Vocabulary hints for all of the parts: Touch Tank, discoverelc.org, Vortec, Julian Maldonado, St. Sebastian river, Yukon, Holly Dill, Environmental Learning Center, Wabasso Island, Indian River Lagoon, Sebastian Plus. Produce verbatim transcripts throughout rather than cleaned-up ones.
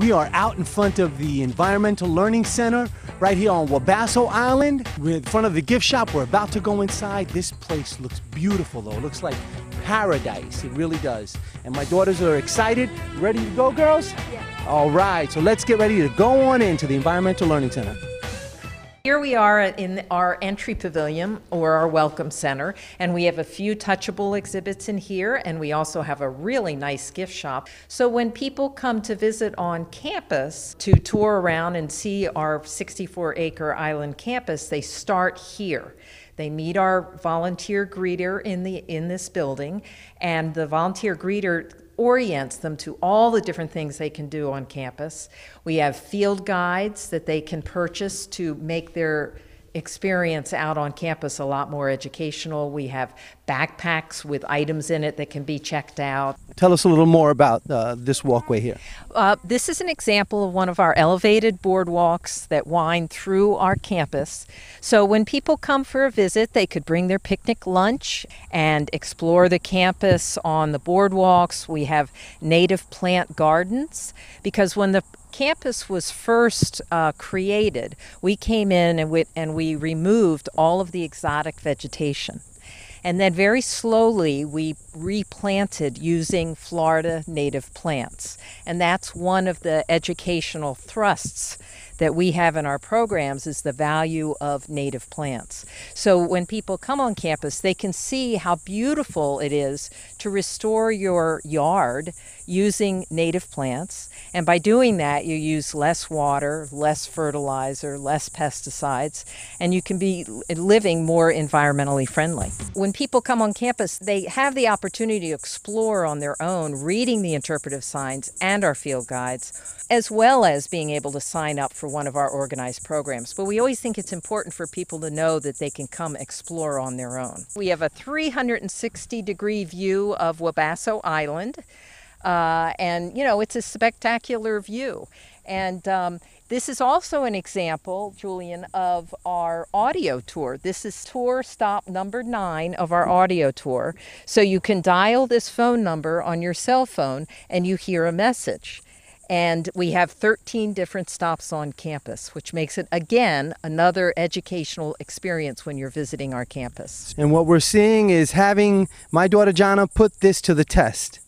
We are out in front of the Environmental Learning Center right here on Wabasso Island. We're in front of the gift shop. We're about to go inside. This place looks beautiful, though. It looks like paradise. It really does. And my daughters are excited. Ready to go, girls? Yeah. All right. So let's get ready to go on into the Environmental Learning Center. Here we are in our entry pavilion, or our welcome center, and we have a few touchable exhibits in here, and we also have a really nice gift shop. So when people come to visit on campus to tour around and see our sixty-four acre island campus, they start here. They meet our volunteer greeter in the in this building, and the volunteer greeter orients them to all the different things they can do on campus. We have field guides that they can purchase to make their experience out on campus a lot more educational. We have backpacks with items in it that can be checked out. Tell us a little more about uh, this walkway here. Uh, this is an example of one of our elevated boardwalks that wind through our campus. So when people come for a visit, they could bring their picnic lunch and explore the campus on the boardwalks. We have native plant gardens, because when the campus was first uh, created, we came in and we, and we removed all of the exotic vegetation. And then very slowly we replanted using Florida native plants. And that's one of the educational thrusts that we have in our programs, is the value of native plants. So when people come on campus, they can see how beautiful it is to restore your yard using native plants. And by doing that, you use less water, less fertilizer, less pesticides, and you can be living more environmentally friendly. When people come on campus, they have the opportunity to explore on their own, reading the interpretive signs and our field guides, as well as being able to sign up for one of our organized programs. But we always think it's important for people to know that they can come explore on their own. We have a three hundred sixty degree view of Wabasso Island, uh, and you know, it's a spectacular view. And um, this is also an example, Julian, of our audio tour. This is tour stop number nine of our audio tour. So you can dial this phone number on your cell phone and you hear a message. And we have thirteen different stops on campus, which makes it, again, another educational experience when you're visiting our campus. And what we're seeing is having my daughter Jana put this to the test.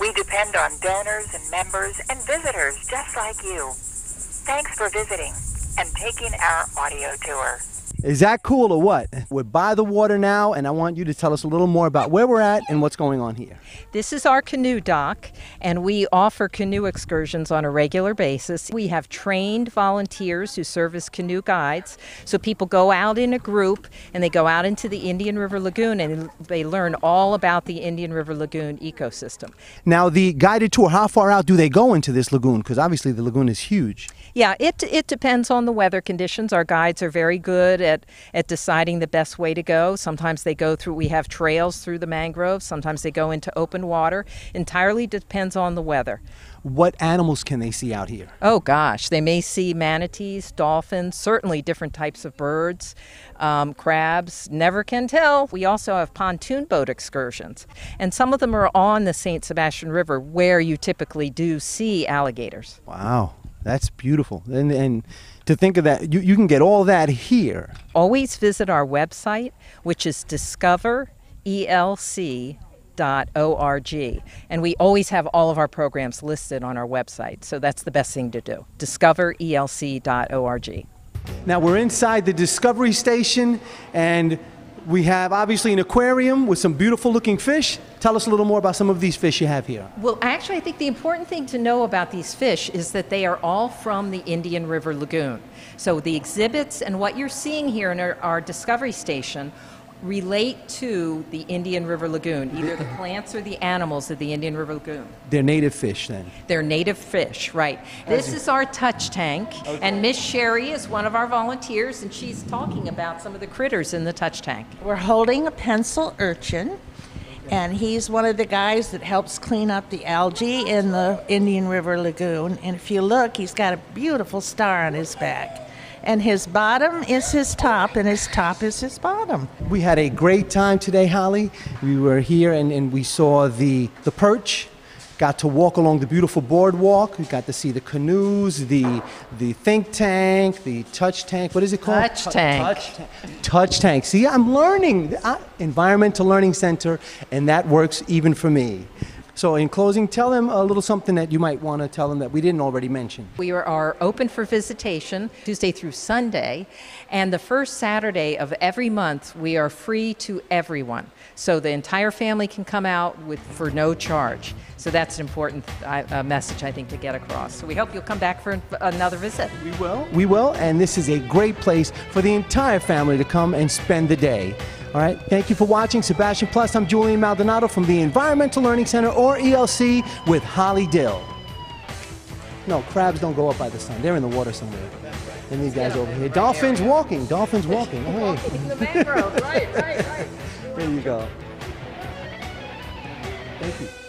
We depend on donors and members and visitors just like you. Thanks for visiting and taking our audio tour. Is that cool or what? We're by the water now, and I want you to tell us a little more about where we're at and what's going on here. This is our canoe dock, and we offer canoe excursions on a regular basis. We have trained volunteers who serve as canoe guides. So people go out in a group, and they go out into the Indian River Lagoon, and they learn all about the Indian River Lagoon ecosystem. Now, the guided tour, how far out do they go into this lagoon? Because obviously the lagoon is huge. Yeah, it, it depends on the weather conditions. Our guides are very good at At, at deciding the best way to go. Sometimes they go through, we have trails through the mangroves, sometimes they go into open water. Entirely depends on the weather. What animals can they see out here? Oh gosh, they may see manatees, dolphins, certainly different types of birds, um, crabs, never can tell. We also have pontoon boat excursions, and some of them are on the Saint Sebastian River, where you typically do see alligators. Wow. That's beautiful. And, and to think of that, you, you can get all that here. Always visit our website, which is discover E L C dot org. And we always have all of our programs listed on our website. So that's the best thing to do, discover E L C dot org. Now we're inside the Discovery Station, and we have obviously an aquarium with some beautiful looking fish. Tell us a little more about some of these fish you have here. Well, actually, I think the important thing to know about these fish is that they are all from the Indian River Lagoon. So the exhibits and what you're seeing here in our, our Discovery Station relate to the Indian River Lagoon, either the plants or the animals of the Indian River Lagoon. They're native fish, then? They're native fish, right. This is our touch tank, okay. And Miss Sherry is one of our volunteers, and she's talking about some of the critters in the touch tank. We're holding a pencil urchin, okay. And he's one of the guys that helps clean up the algae in the Indian River Lagoon, and if you look, he's got a beautiful star on his back. And his bottom is his top, and his top is his bottom. We had a great time today, Holly. We were here and, and we saw the, the perch, Got to walk along the beautiful boardwalk. We got to see the canoes, the the think tank, the touch tank. What is it called? Touch tank. Touch tank. Touch tank. See, I'm learning. I, Environmental Learning Center, and that works even for me. So in closing, tell them a little something that you might want to tell them that we didn't already mention. We are open for visitation Tuesday through Sunday, and the first Saturday of every month we are free to everyone. So the entire family can come out with, for no charge. So that's an important uh, message, I think, to get across. So we hope you'll come back for another visit. We will. We will, and this is a great place for the entire family to come and spend the day. All right, thank you for watching Sebastian Plus. I'm Julian Maldonado from the Environmental Learning Center, or E L C, with Holly Dill. No, crabs don't go up by the sun. They're in the water somewhere. And these guys over here. Dolphins walking, dolphins walking. Oh, hey. In the mangrove, right, right, right. There you go. Thank you.